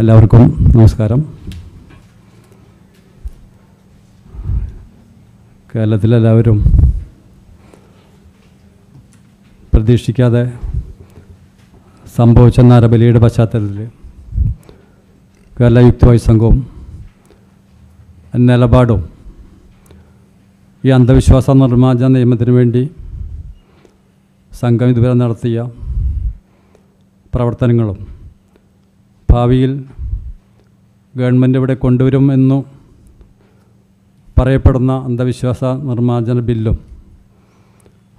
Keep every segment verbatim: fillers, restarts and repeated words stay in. എല്ലാവർക്കും നമസ്കാരം. കേരളത്തിലെല്ലാവരും പ്രതീക്ഷിക്കാതെ സംഭവിച്ച നരബലിയുടെ പശ്ചാത്തലത്തിൽ കേരള യുക്തിവാദി സംഘവും നിലപാടും ഈ അന്ധവിശ്വാസ നിർമാർജന നിയമത്തിന് വേണ്ടി സംഘം ഇതുവരെ നടത്തിയ പ്രവർത്തനങ്ങളും ഭാവിയിൽ ഗവൺമെൻറ് ഇവിടെ കൊണ്ടുവരുമെന്നു പറയപ്പെടുന്ന അന്ധവിശ്വാസ നിർമാർജന ബില്ലും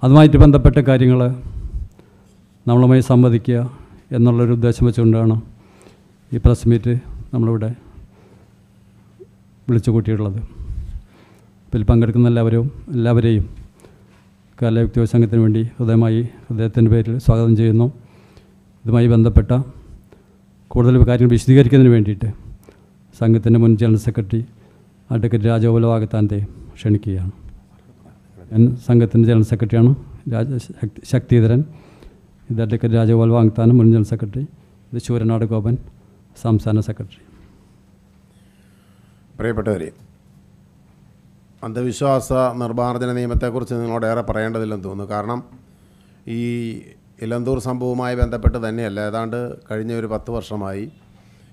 അതുമായിട്ട് ബന്ധപ്പെട്ട കാര്യങ്ങൾ നമ്മളുമായി സംവദിക്കുക എന്നുള്ളൊരു ഉദ്ദേശം വെച്ചുകൊണ്ടാണ് ഈ പ്രസ് മീറ്റ് നമ്മളിവിടെ വിളിച്ചു കൂട്ടിയിട്ടുള്ളത്. ഇതിൽ പങ്കെടുക്കുന്ന എല്ലാവരും എല്ലാവരെയും കേരള യുക്തിവാദി സംഘത്തിന് വേണ്ടി ഹൃദയമായി ഹൃദയത്തിൻ്റെ പേരിൽ സ്വാഗതം ചെയ്യുന്നു. ഇതുമായി ബന്ധപ്പെട്ട കൂടുതൽ കാര്യങ്ങൾ വിശദീകരിക്കുന്നതിന് വേണ്ടിയിട്ട് സംഘത്തിൻ്റെ മുൻ ജനറൽ സെക്രട്ടറി അഡ്വക്കേറ്റ് രാജഗോപാൽ വാകത്താനത്തെ ക്ഷണിക്കുകയാണ്. ഞാൻ സംഘത്തിൻ്റെ ജനറൽ സെക്രട്ടറിയാണ് രാജ ശക്തിധരൻ. ഇത് അഡ്വക്കേറ്റ് രാജഗോപാൽ വാകത്താനം മുൻ ജനറൽ സെക്രട്ടറി. ഇത് ശൂരനാട് ഗോപൻ സംസ്ഥാന സെക്രട്ടറി. പ്രിയപ്പെട്ടവരെ, അന്ധവിശ്വാസ നിർമാർജന നിയമത്തെക്കുറിച്ച് നിങ്ങളോട് ഏറെ പറയേണ്ടതില്ലെന്ന് തോന്നുന്നു. കാരണം ഈ ഇലന്തൂർ സംഭവവുമായി ബന്ധപ്പെട്ട് തന്നെയല്ല, ഏതാണ്ട് കഴിഞ്ഞ ഒരു പത്ത് വർഷമായി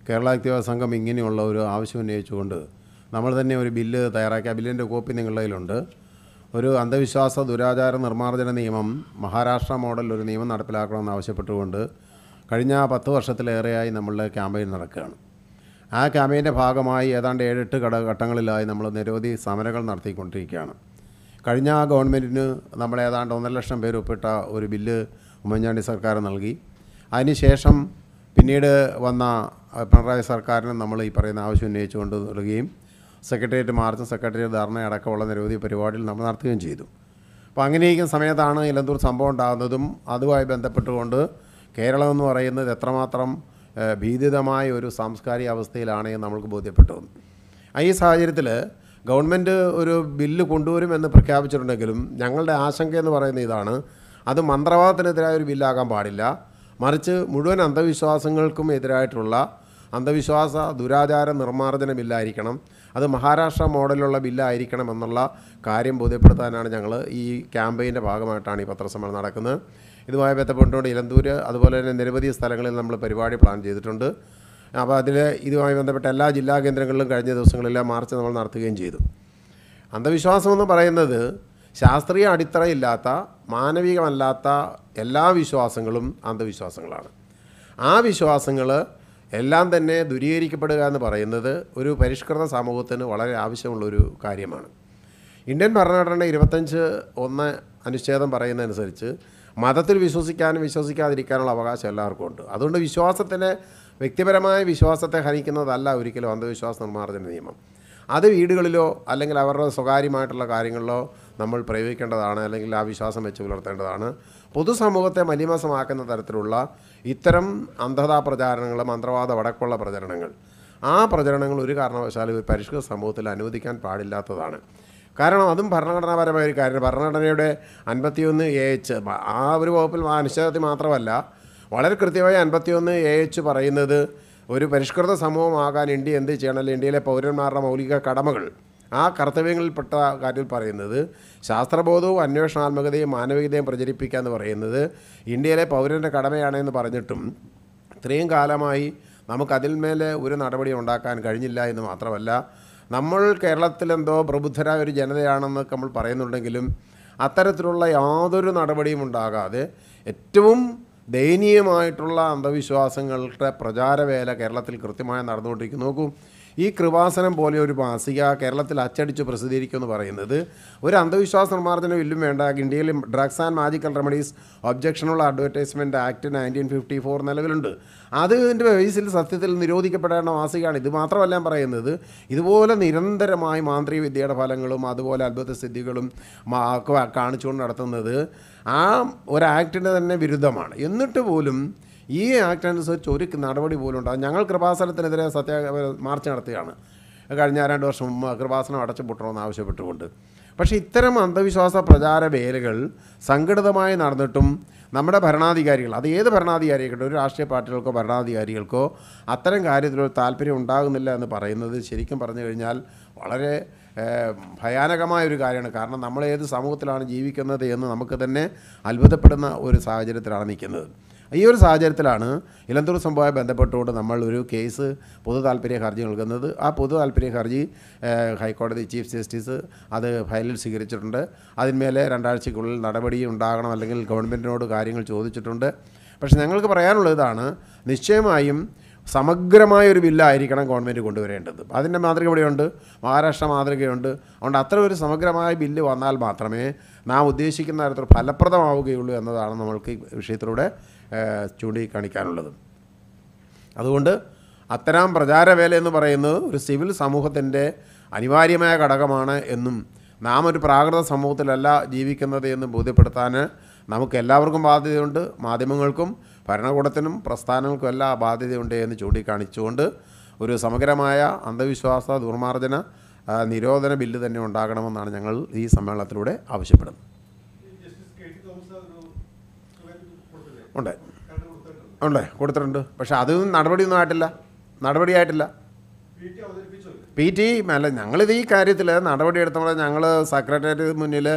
കേരള യുക്തിവാദി സംഘം ഇങ്ങനെയുള്ള ഒരു ആവശ്യം ഉന്നയിച്ചുകൊണ്ട് നമ്മൾ തന്നെ ഒരു ബില്ല് തയ്യാറാക്കി. ആ ബില്ലിൻ്റെ കോപ്പി നിങ്ങളുടെ കയ്യിലുണ്ട്. ഒരു അന്ധവിശ്വാസ ദുരാചാര നിർമാർജന നിയമം മഹാരാഷ്ട്ര മോഡലിൽ ഒരു നിയമം നടപ്പിലാക്കണമെന്ന് ആവശ്യപ്പെട്ടുകൊണ്ട് കഴിഞ്ഞ പത്ത് വർഷത്തിലേറെയായി നമ്മളുടെ ക്യാമ്പയിൻ നടക്കുകയാണ്. ആ ക്യാമ്പയിൻ്റെ ഭാഗമായി ഏതാണ്ട് ഏഴെട്ട് ഘട ഘട്ടങ്ങളിലായി നമ്മൾ നിരവധി സമരങ്ങൾ നടത്തിക്കൊണ്ടിരിക്കുകയാണ്. കഴിഞ്ഞ ഗവൺമെൻറ്റിന് നമ്മൾ ഏതാണ്ട് ഒന്നര ലക്ഷം പേര് ഒപ്പിട്ട ഒരു ബില്ല് ഉമ്മൻചാണ്ടി സർക്കാർ നൽകി. അതിനുശേഷം പിന്നീട് വന്ന പിണറായി സർക്കാരിന് നമ്മൾ ഈ പറയുന്ന ആവശ്യം ഉന്നയിച്ചുകൊണ്ട് നൽകുകയും സെക്രട്ടേറിയറ്റ് മാർച്ചും സെക്രട്ടേറിയറ്റ് ധർണ അടക്കമുള്ള നിരവധി പരിപാടികൾ നമ്മൾ നടത്തുകയും ചെയ്തു. അപ്പോൾ അങ്ങനെയിരിക്കുന്ന സമയത്താണ് ഇലന്തൂർ സംഭവം ഉണ്ടാകുന്നതും അതുമായി ബന്ധപ്പെട്ടുകൊണ്ട് കേരളം എന്ന് പറയുന്നത് എത്രമാത്രം ഭീതിതമായ ഒരു സാംസ്കാരിക അവസ്ഥയിലാണ് നമ്മൾക്ക് ബോധ്യപ്പെട്ടു. ഈ സാഹചര്യത്തിൽ ഗവൺമെൻറ് ഒരു ബില്ല് കൊണ്ടുവരുമെന്ന് പ്രഖ്യാപിച്ചിട്ടുണ്ടെങ്കിലും ഞങ്ങളുടെ ആശങ്ക എന്ന് പറയുന്നത് ഇതാണ്, അത് മന്ത്രവാദത്തിനെതിരായ ഒരു ബില്ലാകാൻ പാടില്ല, മറിച്ച് മുഴുവൻ അന്ധവിശ്വാസങ്ങൾക്കും എതിരായിട്ടുള്ള അന്ധവിശ്വാസ ദുരാചാര നിർമാർജന ബില്ലായിരിക്കണം, അത് മഹാരാഷ്ട്ര മോഡലിലുള്ള ബില്ലായിരിക്കണം എന്നുള്ള കാര്യം ബോധ്യപ്പെടുത്താനാണ് ഞങ്ങൾ ഈ ക്യാമ്പയിൻ്റെ ഭാഗമായിട്ടാണ് ഈ പത്രസമ്മേളനം നടക്കുന്നത്. ഇതുമായി ബന്ധപ്പെട്ടുകൊണ്ട് ഇലന്തൂര് അതുപോലെ തന്നെ നിരവധി സ്ഥലങ്ങളിൽ നമ്മൾ പരിപാടി പ്ലാൻ ചെയ്തിട്ടുണ്ട്. അപ്പോൾ അതിൽ ഇതുമായി ബന്ധപ്പെട്ട എല്ലാ ജില്ലാ കേന്ദ്രങ്ങളിലും കഴിഞ്ഞ ദിവസങ്ങളിലെ മാർച്ച് നമ്മൾ നടത്തുകയും ചെയ്തു. അന്ധവിശ്വാസമെന്ന് പറയുന്നത് ശാസ്ത്രീയ അടിത്തറയില്ലാത്ത മാനവികമല്ലാത്ത എല്ലാ വിശ്വാസങ്ങളും അന്ധവിശ്വാസങ്ങളാണ്. ആ വിശ്വാസങ്ങൾ എല്ലാം തന്നെ ദൂരീകരിക്കപ്പെടുക എന്ന് പറയുന്നത് ഒരു പരിഷ്കൃത സമൂഹത്തിന് വളരെ ആവശ്യമുള്ളൊരു കാര്യമാണ്. ഇന്ത്യൻ ഭരണഘടന ഇരുപത്തഞ്ച് ഒന്ന് അനുച്ഛേദം പറയുന്നതനുസരിച്ച് മതത്തിൽ വിശ്വസിക്കാനും വിശ്വസിക്കാതിരിക്കാനുള്ള അവകാശം എല്ലാവർക്കും ഉണ്ട്. അതുകൊണ്ട് വിശ്വാസത്തിൻ്റെ വ്യക്തിപരമായ വിശ്വാസത്തെ ഹനിക്കുന്നതല്ല ഒരിക്കലും അന്ധവിശ്വാസ നിർമാർജന നിയമം. അത് വീടുകളിലോ അല്ലെങ്കിൽ അവരുടെ സ്വകാര്യമായിട്ടുള്ള കാര്യങ്ങളിലോ നമ്മൾ പ്രയോഗിക്കേണ്ടതാണ്, അല്ലെങ്കിൽ ആ വിശ്വാസം വെച്ച് പുലർത്തേണ്ടതാണ്. പൊതുസമൂഹത്തെ മലീമസമാക്കുന്ന തരത്തിലുള്ള ഇത്തരം അന്ധതാ പ്രചാരണങ്ങൾ, മന്ത്രവാദ വടക്കുള്ള പ്രചരണങ്ങൾ, ആ പ്രചരണങ്ങൾ ഒരു കാരണവശാലും ഒരു പരിഷ്കൃത സമൂഹത്തിൽ അനുവദിക്കാൻ പാടില്ലാത്തതാണ്. കാരണം അതും ഭരണഘടനാപരമായ ഒരു കാര്യം. ഭരണഘടനയുടെ അൻപത്തിയൊന്ന് എ എച്ച് ആ ഒരു വകുപ്പിൽ അനുച്ഛേദത്തിൽ മാത്രമല്ല, വളരെ കൃത്യമായി അൻപത്തിയൊന്ന് എ എച്ച് പറയുന്നത് ഒരു പരിഷ്കൃത സമൂഹമാകാൻ ഇന്ത്യ എന്ത് ചെയ്യണം, ഇന്ത്യയിലെ പൗരന്മാരുടെ മൗലിക കടമകൾ, ആ കർത്തവ്യങ്ങളിൽപ്പെട്ട കാര്യത്തിൽ പറയുന്നത് ശാസ്ത്രബോധവും അന്വേഷണാത്മകതയും മാനവികതയും പ്രചരിപ്പിക്കുക എന്ന് പറയുന്നത് ഇന്ത്യയിലെ പൗരൻ്റെ കടമയാണെന്ന് പറഞ്ഞിട്ടും ഇത്രയും കാലമായി നമുക്കതിന്മേലെ ഒരു നടപടി ഉണ്ടാക്കാൻ കഴിഞ്ഞില്ല എന്ന് മാത്രമല്ല, നമ്മൾ കേരളത്തിലെന്തോ പ്രബുദ്ധരായ ഒരു ജനതയാണെന്നൊക്കെ നമ്മൾ പറയുന്നുണ്ടെങ്കിലും അത്തരത്തിലുള്ള യാതൊരു നടപടിയും ഉണ്ടാകാതെ ഏറ്റവും ദയനീയമായിട്ടുള്ള അന്ധവിശ്വാസങ്ങളുടെ പ്രചാരവേല കേരളത്തിൽ കൃത്യമായി നടന്നുകൊണ്ടിരിക്കുന്നു. നോക്കൂ, ഈ കൃപാസനം പോലെ ഒരു മാസിക കേരളത്തിൽ അച്ചടിച്ച് പ്രസിദ്ധീകരിക്കുമെന്ന് പറയുന്നത് ഒരു അന്ധവിശ്വാസ നിർമാർജന ബില്ലും വേണ്ട. ഇന്ത്യയിൽ ഡ്രഗ്സ് ആൻഡ് മാജിക്കൽ റെമഡീസ് ഒബ്ജക്ഷനുള്ള advertisement act nineteen fifty four നിലവിലുണ്ട്. അതിൻ്റെ ബേസിൽ സത്യത്തിൽ നിരോധിക്കപ്പെടേണ്ട മാസികയാണ് ഇത്. മാത്രമല്ല ഞാൻ പറയുന്നത്, ഇതുപോലെ നിരന്തരമായി മാന്ത്രിക വിദ്യയുടെ ഫലങ്ങളും അതുപോലെ അത്ഭുത സിദ്ധികളും കാണിച്ചുകൊണ്ട് നടത്തുന്നത് ആ ഒരു ആക്ടിൻ്റെ തന്നെ വിരുദ്ധമാണ്. എന്നിട്ട് പോലും ഈ ആക്ട് അനുസരിച്ച് ഒരു നടപടി പോലും ഉണ്ടാകും. ഞങ്ങൾ കൃപാസനത്തിനെതിരെ സത്യാഗ്രഹ മാർച്ച് നടത്തുകയാണ് കഴിഞ്ഞ രണ്ട് വർഷം മുമ്പ്, കൃപാസനം അടച്ചുപൂട്ടണമെന്ന് ആവശ്യപ്പെട്ടുകൊണ്ട്. പക്ഷേ ഇത്തരം അന്ധവിശ്വാസ പ്രചാര വേലകൾ സംഘടിതമായി നടന്നിട്ടും നമ്മുടെ ഭരണാധികാരികൾ, അത് ഏത് ഭരണാധികാരിയാകട്ടെ, ഒരു രാഷ്ട്രീയ പാർട്ടികൾക്കോ ഭരണാധികാരികൾക്കോ അത്തരം കാര്യത്തിലൊരു താല്പര്യം ഉണ്ടാകുന്നില്ല എന്ന് പറയുന്നത് ശരിക്കും പറഞ്ഞു കഴിഞ്ഞാൽ വളരെ ഭയാനകമായൊരു കാര്യമാണ്. കാരണം നമ്മൾ ഏത് സമൂഹത്തിലാണ് ജീവിക്കുന്നത് എന്ന് നമുക്ക് തന്നെ അത്ഭുതപ്പെടുന്ന ഒരു സാഹചര്യത്തിലാണ് നിൽക്കുന്നത്. ഈ ഒരു സാഹചര്യത്തിലാണ് ഇലന്തൂർ സംഭവവുമായി ബന്ധപ്പെട്ടുകൊണ്ട് നമ്മൾ ഒരു കേസ് പൊതു താൽപ്പര്യ ഹർജി നൽകുന്നത്. ആ പൊതു താൽപ്പര്യ ഹർജി ഹൈക്കോടതി ചീഫ് ജസ്റ്റിസ് അത് ഫയലിൽ സ്വീകരിച്ചിട്ടുണ്ട്. അതിന്മേലെ രണ്ടാഴ്ചയ്ക്കുള്ളിൽ നടപടി ഉണ്ടാകണം, അല്ലെങ്കിൽ ഗവൺമെൻറ്റിനോട് കാര്യങ്ങൾ ചോദിച്ചിട്ടുണ്ട്. പക്ഷേ ഞങ്ങൾക്ക് പറയാനുള്ളതാണ്, നിശ്ചയമായും സമഗ്രമായൊരു ബില്ലായിരിക്കണം ഗവൺമെൻറ് കൊണ്ടുവരേണ്ടത്. അതിൻ്റെ മാതൃക ഇവിടെയുണ്ട്, മഹാരാഷ്ട്ര മാതൃകയുണ്ട്. അതുകൊണ്ട് അത്ര ഒരു സമഗ്രമായ ബില്ല് വന്നാൽ മാത്രമേ നാം ഉദ്ദേശിക്കുന്ന തരത്തിൽ ഫലപ്രദമാവുകയുള്ളൂ എന്നതാണ് നമ്മൾക്ക് ഈ വിഷയത്തിലൂടെ ചൂണ്ടിക്കാണിക്കാനുള്ളത്. അതുകൊണ്ട് അത്തരം പ്രചാരവേല എന്ന് പറയുന്നത് ഒരു സിവിൽ സമൂഹത്തിൻ്റെ അനിവാര്യമായ ഘടകമാണ് എന്നും നാം ഒരു പ്രാകൃത സമൂഹത്തിലല്ല ജീവിക്കുന്നത് എന്നും ബോധ്യപ്പെടുത്താൻ നമുക്കെല്ലാവർക്കും ബാധ്യതയുണ്ട്. മാധ്യമങ്ങൾക്കും ഭരണകൂടത്തിനും പ്രസ്ഥാനങ്ങൾക്കും എല്ലാ ബാധ്യതയുണ്ട് എന്ന് ചൂണ്ടിക്കാണിച്ചുകൊണ്ട് ഒരു സമഗ്രമായ അന്ധവിശ്വാസ നിർമാർജന നിരോധന ബില്ല് തന്നെ ഉണ്ടാകണമെന്നാണ് ഞങ്ങൾ ഈ സമ്മേളനത്തിലൂടെ ആവശ്യപ്പെടുന്നത്. ഉണ്ട് ഉണ്ട് കൊടുത്തിട്ടുണ്ട്. പക്ഷെ അതൊന്നും നടപടിയൊന്നും ആയിട്ടില്ല, നടപടിയായിട്ടില്ല. പി ടി അല്ല, ഞങ്ങളിത് ഈ കാര്യത്തിൽ നടപടിയെടുത്തപ്പോൾ ഞങ്ങൾ സെക്രട്ടേറിയറ്റ് മുന്നിൽ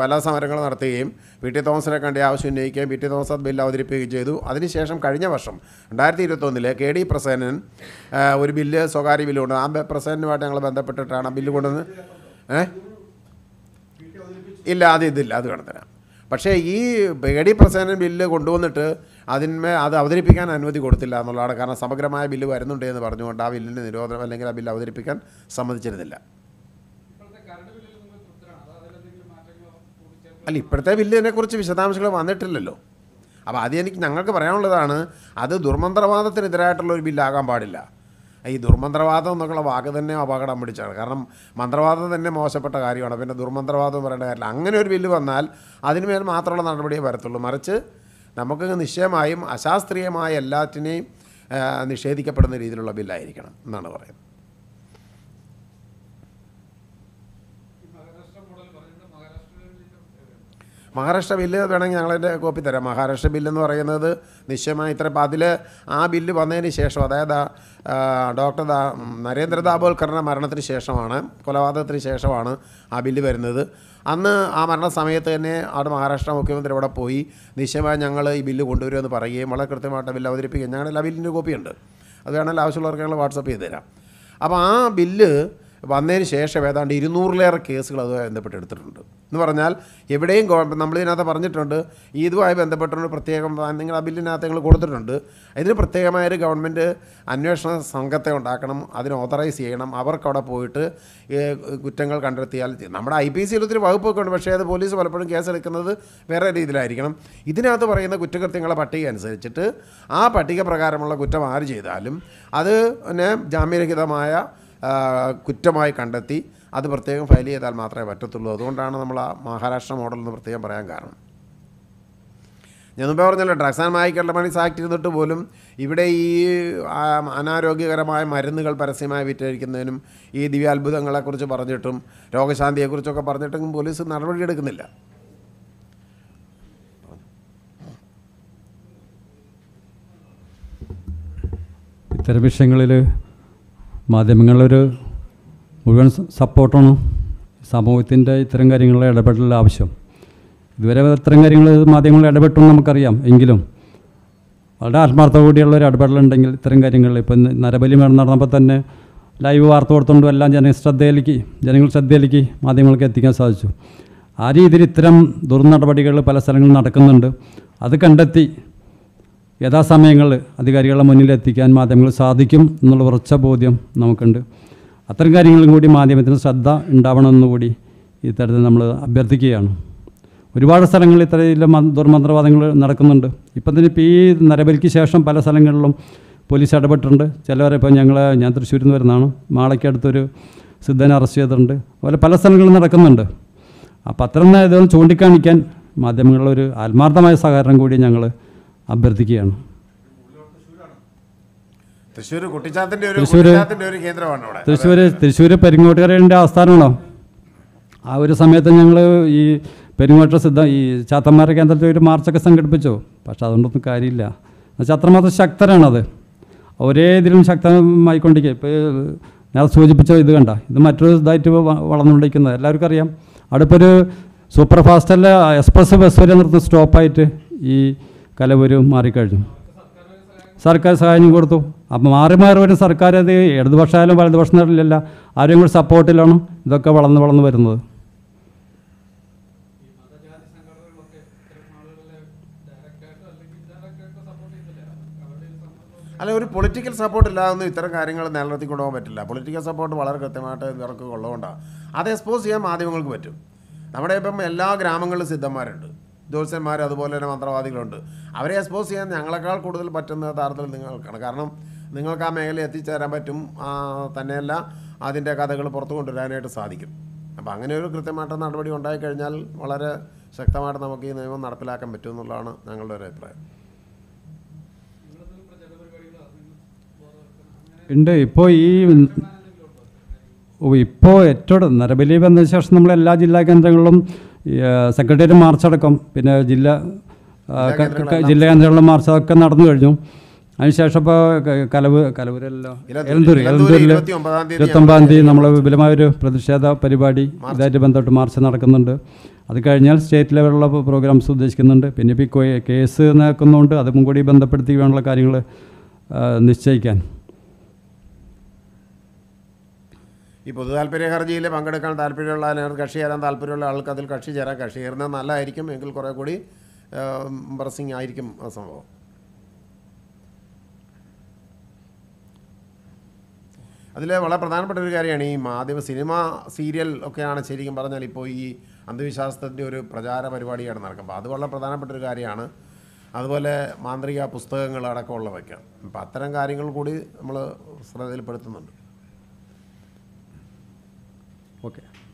പല സമരങ്ങൾ നടത്തുകയും പി ടി തോമസിനെ കണ്ട് ആവശ്യം ഉന്നയിക്കുകയും പി ടി തോമസ് അത് ബില്ല് അവതരിപ്പിക്കുകയും ചെയ്തു. അതിനുശേഷം കഴിഞ്ഞ വർഷം രണ്ടായിരത്തി ഇരുപത്തൊന്നില് കെ ഡി പ്രസേനൻ ഒരു ബില്ല്, സ്വകാര്യ ബില്ല് കൊണ്ട് ആ പ്രസേനനുമായിട്ട് ഞങ്ങൾ ബന്ധപ്പെട്ടിട്ടാണ് ആ ബില്ല് കൊണ്ടുവന്ന് ഏ ഇല്ല അത് ഇതില്ല അത് വേണം തരാം. പക്ഷേ ഈ പേടി പ്രസേന ബില്ല് കൊണ്ടുവന്നിട്ട് അതിന്മേൽ അത് അവതരിപ്പിക്കാൻ അനുമതി കൊടുത്തില്ല എന്നുള്ളതാണ്. കാരണം സമഗ്രമായ ബില്ല് വരുന്നുണ്ട് എന്ന് പറഞ്ഞുകൊണ്ട് ആ ബില്ലിൻ്റെ നിരോധനം അല്ലെങ്കിൽ ആ ബില്ല് അവതരിപ്പിക്കാൻ സമ്മതിച്ചിരുന്നില്ല. അല്ല, ഇപ്പോഴത്തെ ബില്ലിനെക്കുറിച്ച് വിശദാംശങ്ങൾ വന്നിട്ടില്ലല്ലോ. അപ്പോൾ അത് എനിക്ക് ഞങ്ങൾക്ക് പറയാനുള്ളതാണ്, അത് ദുർമന്ത്രവാദത്തിനെതിരായിട്ടുള്ള ഒരു ബില്ലാകാൻ പാടില്ല. ഈ ദുർമന്ത്രവാദം എന്നൊക്കെയുള്ള വാക്ക് തന്നെ അപകടം പിടിച്ചാണ്. കാരണം മന്ത്രവാദം തന്നെ മോശപ്പെട്ട കാര്യമാണ്, പിന്നെ ദുർമന്ത്രവാദം എന്ന് പറയേണ്ട കാര്യമില്ല. അങ്ങനെ ഒരു ബില്ല് വന്നാൽ അതിനുമേൽ മാത്രമുള്ള നടപടിയെ വരത്തുള്ളൂ. മറിച്ച് നമുക്ക് നിശ്ചയമായും അശാസ്ത്രീയമായ എല്ലാറ്റിനെയും നിഷേധിക്കപ്പെടുന്ന രീതിയിലുള്ള ബില്ലായിരിക്കണം എന്നാണ് പറയുന്നത്. മഹാരാഷ്ട്ര ബില്ല് വേണമെങ്കിൽ ഞങ്ങളതിൻ്റെ കോപ്പി തരാം. മഹാരാഷ്ട്ര ബില്ലെന്ന് പറയുന്നത് നിശ്ചയമായി ഇത്ര ഇപ്പം അതിൽ ആ ബില്ല് വന്നതിന് ശേഷം, അതായത് ഡോക്ടർ ദാ നരേന്ദ്ര ദാഭോൽക്കറിൻ്റെ മരണത്തിന് ശേഷമാണ്, കൊലപാതകത്തിന് ശേഷമാണ് ആ ബില്ല് വരുന്നത്. അന്ന് ആ മരണസമയത്ത് തന്നെ അവിടെ മഹാരാഷ്ട്ര മുഖ്യമന്ത്രി അവിടെ പോയി നിശ്ചയമായി ഞങ്ങൾ ഈ ബില്ല് കൊണ്ടുവരുമെന്ന് പറയുകയും വളരെ കൃത്യമായിട്ട് ബില്ല് അവതരിപ്പിക്കുകയും, ഞങ്ങളുടെ ആ ബില്ലിൻ്റെ കോപ്പിയുണ്ട്. അത് വേണമെങ്കിൽ ആവശ്യമുള്ളവർക്ക് ഞങ്ങൾ വാട്സപ്പ് ചെയ്ത് തരാം. അപ്പോൾ ആ ബില്ല് വന്നതിന് ശേഷം ഏതാണ്ട് ഇരുന്നൂറിലേറെ കേസുകൾ അതുമായി ബന്ധപ്പെട്ട് എടുത്തിട്ടുണ്ട് എന്ന് പറഞ്ഞാൽ എവിടെയും നമ്മൾ ഇതിനകത്ത് പറഞ്ഞിട്ടുണ്ട്, ഇതുമായി ബന്ധപ്പെട്ടുകൊണ്ട് പ്രത്യേകം നിങ്ങൾ ആ ബില്ലിനകത്ത് നിങ്ങൾ കൊടുത്തിട്ടുണ്ട്. ഇതിന് പ്രത്യേകമായൊരു ഗവൺമെൻറ് അന്വേഷണ സംഘത്തെ ഉണ്ടാക്കണം, അതിന് ഓതറൈസ് ചെയ്യണം. അവർക്കവിടെ പോയിട്ട് കുറ്റങ്ങൾ കണ്ടെത്തിയാൽ നമ്മുടെ ഐ പി സിയിൽ ഒത്തിരി വകുപ്പൊക്കെ ഉണ്ട്, പക്ഷേ അത് പോലീസ് പലപ്പോഴും കേസെടുക്കുന്നത് വേറെ രീതിയിലായിരിക്കണം. ഇതിനകത്ത് പറയുന്ന കുറ്റകൃത്യങ്ങളുടെ പട്ടിക അനുസരിച്ചിട്ട് ആ പട്ടിക പ്രകാരമുള്ള കുറ്റം ആര് ചെയ്താലും അത് പിന്നെ ജാമ്യരഹിതമായ കുറ്റമായി കണ്ടെത്തി അത് പ്രത്യേകം ഫയൽ ചെയ്താൽ മാത്രമേ പറ്റത്തുള്ളൂ. അതുകൊണ്ടാണ് നമ്മൾ ആ മഹാരാഷ്ട്ര മോഡൽ എന്ന് പ്രത്യേകം പറയാൻ കാരണം. ഞാൻ മുമ്പേ പറഞ്ഞല്ലോ, drugs and magical monies act ഇരുന്നിട്ട് പോലും ഇവിടെ ഈ അനാരോഗ്യകരമായ മരുന്നുകൾ പരസ്യമായി വിറ്റഴിക്കുന്നതിനും ഈ ദിവ്യാത്ഭുതങ്ങളെക്കുറിച്ച് പറഞ്ഞിട്ടും രോഗശാന്തിയെക്കുറിച്ചൊക്കെ പറഞ്ഞിട്ടും പോലീസ് നടപടിയെടുക്കുന്നില്ല. ഇത്തരം വിഷയങ്ങളിൽ മാധ്യമങ്ങളൊരു മുഴുവൻ സപ്പോർട്ടാണ് സമൂഹത്തിൻ്റെ ഇത്തരം കാര്യങ്ങളിൽ ഇടപെടലുള്ള ആവശ്യം. ഇതുവരെ ഇത്തരം കാര്യങ്ങൾ മാധ്യമങ്ങളിൽ ഇടപെട്ടെന്ന് നമുക്കറിയാം. എങ്കിലും വളരെ ആത്മാർത്ഥ കൂടിയുള്ളൊരു ഇടപെടലുണ്ടെങ്കിൽ ഇത്തരം കാര്യങ്ങളിൽ ഇപ്പം നരബലി മരണം നടന്നപ്പോൾ തന്നെ ലൈവ് വാർത്ത കൊടുത്തുകൊണ്ടും എല്ലാം ജന ശ്രദ്ധയിലേക്ക് ജനങ്ങൾ ശ്രദ്ധയിലേക്ക് മാധ്യമങ്ങൾക്ക് എത്തിക്കാൻ സാധിച്ചു. ആ രീതിയിൽ ഇത്തരം ദുർനടപടികൾ പല സ്ഥലങ്ങളിൽ നടക്കുന്നുണ്ട്. അത് കണ്ടെത്തി യഥാസമയങ്ങളിൽ അധികാരികളുടെ മുന്നിലെത്തിക്കാൻ മാധ്യമങ്ങൾ സാധിക്കും എന്നുള്ള ഉറച്ച ബോധ്യം നമുക്കുണ്ട്. അത്തരം കാര്യങ്ങളും കൂടി മാധ്യമത്തിന് ശ്രദ്ധ ഉണ്ടാവണമെന്ന് കൂടി ഇത്തരത്തിൽ നമ്മൾ അഭ്യർത്ഥിക്കുകയാണ്. ഒരുപാട് സ്ഥലങ്ങളിൽ ഇത്തരം ദുർമന്ത്രവാദങ്ങൾ നടക്കുന്നുണ്ട്. ഇപ്പം തന്നെ ഇപ്പോൾ ഈ നരബലിക്ക് ശേഷം പല സ്ഥലങ്ങളിലും പോലീസ് ഇടപെട്ടിട്ടുണ്ട്. ചിലവരെ ഇപ്പോൾ ഞങ്ങൾ ഞാൻ തൃശ്ശൂരിൽ നിന്ന് വരുന്നതാണ്, മാളയ്ക്കടുത്തൊരു സിദ്ധനെ അറസ്റ്റ് ചെയ്തിട്ടുണ്ട്. അതുപോലെ പല സ്ഥലങ്ങളിൽ നടക്കുന്നുണ്ട്. അപ്പം അത്തരം ഇതൊന്നും ചൂണ്ടിക്കാണിക്കാൻ മാധ്യമങ്ങളിലൊരു ആത്മാർത്ഥമായ സഹകരണം കൂടി ഞങ്ങൾ അഭ്യർത്ഥിക്കുകയാണ്. തൃശ്ശൂർ തൃശ്ശൂർ തൃശ്ശൂർ പെരിങ്ങോട്ടുകരേൻ്റെ ആസ്ഥാനമാണോ? ആ ഒരു സമയത്ത് ഞങ്ങൾ ഈ പെരുമാറ്റ സിദ്ധ ഈ ചാത്തന്മാരുടെ കേന്ദ്രത്തിൽ ഒരു മാർച്ചൊക്കെ സംഘടിപ്പിച്ചു. പക്ഷെ അതുകൊണ്ടൊന്നും കാര്യമില്ല. പക്ഷെ അത്രമാത്രം ശക്തരാണത്, ഒരേ ഇതിലും ശക്തമായിക്കൊണ്ടിരിക്കുക. ഇപ്പോൾ ഞാൻ സൂചിപ്പിച്ച ഇത് കണ്ട ഇത് മറ്റൊരു ഇതായിട്ട് വളർന്നുകൊണ്ടിരിക്കുന്നത് എല്ലാവർക്കും അറിയാം. അടുപ്പൊരു സൂപ്പർ ഫാസ്റ്റല്ല എക്സ്പ്രസ് ബസ് വരെ നിർത്തുന്ന സ്റ്റോപ്പായിട്ട് ഈ കലവൂർ മാറിക്കഴിഞ്ഞു. സർക്കാർ സഹായം കൊടുത്തു. അപ്പം മാറി മാറി വരും സർക്കാർ. അത് ഇടതുപക്ഷമായാലും വലതുപക്ഷമില്ല, ആരും കൂടി സപ്പോർട്ടിലാണ് ഇതൊക്കെ വളർന്ന് വളർന്ന് വരുന്നത്. അല്ല, ഒരു പൊളിറ്റിക്കൽ സപ്പോർട്ട് ഇല്ലാതൊന്നും ഇത്തരം കാര്യങ്ങൾ നിലനിർത്തി കൊണ്ടുപോകാൻ പറ്റില്ല. പൊളിറ്റിക്കൽ സപ്പോർട്ട് വളരെ കൃത്യമായിട്ട് ഇവർക്ക് ഉള്ളതുകൊണ്ടാണ്. അത് എക്സ്പോസ് ചെയ്യാൻ മാധ്യമങ്ങൾക്ക് പറ്റും. നമ്മുടെ ഇപ്പം എല്ലാ ഗ്രാമങ്ങളിലും സിദ്ധന്മാരുണ്ട്, ജ്യോത്സ്യന്മാർ, അതുപോലെ തന്നെ മന്ത്രവാദികളുണ്ട്. അവരെ എക്സ്പോസ് ചെയ്യാൻ ഞങ്ങളെക്കാൾ കൂടുതൽ പറ്റുന്ന താരത്തിൽ നിങ്ങൾക്കാണ്. കാരണം നിങ്ങൾക്ക് ആ മേഖലയിൽ എത്തിച്ചേരാൻ പറ്റും, തന്നെയല്ല അതിൻ്റെ കഥകൾ പുറത്തു കൊണ്ടുവരാനായിട്ട് സാധിക്കും. അപ്പോൾ അങ്ങനെ ഒരു കൃത്യമായിട്ട് നടപടി ഉണ്ടായിക്കഴിഞ്ഞാൽ വളരെ ശക്തമായിട്ട് നമുക്ക് ഈ നിയമം നടപ്പിലാക്കാൻ പറ്റും എന്നുള്ളതാണ് ഞങ്ങളുടെ ഒരു അഭിപ്രായം. ഉണ്ട്. ഇപ്പോൾ ഈ ഇപ്പോൾ ഏറ്റവും നരബലി വന്നതിന് ശേഷം നമ്മൾ എല്ലാ ജില്ലാ കേന്ദ്രങ്ങളിലും സെക്രട്ടേറിയറ്റ് മാർച്ചടക്കം പിന്നെ ജില്ലാ ജില്ലാ കേന്ദ്രങ്ങളിലെ മാർച്ച് അതൊക്കെ നടന്നു കഴിഞ്ഞു. അതിനുശേഷം ഇപ്പോൾ കലവ് കലവൂരല്ലോ എലന്തൂർ എലന്തൂരിൽ ഇരുപത്തൊമ്പതാം തീയതി നമ്മൾ വിപുലമായൊരു പ്രതിഷേധ പരിപാടി ഇതായിട്ട് ബന്ധപ്പെട്ട് മാർച്ച് നടക്കുന്നുണ്ട്. അത് കഴിഞ്ഞാൽ സ്റ്റേറ്റ് ലെവലിലുള്ള പ്രോഗ്രാംസ് ഉദ്ദേശിക്കുന്നുണ്ട്. പിന്നെ ഇപ്പോൾ കേസ് നടക്കുന്നുണ്ട്, അതും കൂടി ബന്ധപ്പെടുത്തി വേണ്ടുള്ള കാര്യങ്ങൾ നിശ്ചയിക്കാൻ. ഈ പൊതു താല്പര്യ ഹർജിയിൽ പങ്കെടുക്കാൻ താല്പര്യമുള്ള അല്ലെങ്കിൽ കക്ഷി ചേരാൻ താല്പര്യമുള്ള ആൾക്ക് അതിൽ കക്ഷി ചേരാൻ കക്ഷി ചേരുന്നത് നല്ലതായിരിക്കും. എങ്കിൽ കുറേ കൂടി ഇംപ്രസിംഗ് ആയിരിക്കും ആ സംഭവം. അതിൽ വളരെ പ്രധാനപ്പെട്ട ഒരു കാര്യമാണ് ഈ മാധ്യമ സിനിമ സീരിയൽ ഒക്കെയാണ് ശരിക്കും പറഞ്ഞാൽ ഇപ്പോൾ ഈ അന്ധവിശ്വാസത്തിൻ്റെ ഒരു പ്രചാര പരിപാടിയാണ് നടക്കുമ്പോൾ. അത് വളരെ പ്രധാനപ്പെട്ട ഒരു കാര്യമാണ്. അതുപോലെ മാന്ത്രിക പുസ്തകങ്ങൾ അടക്കമുള്ളവയ്ക്ക് അപ്പോൾ അത്തരം കാര്യങ്ങൾ കൂടി നമ്മൾ ശ്രദ്ധയിൽപ്പെടുത്തുന്നുണ്ട്. Okay.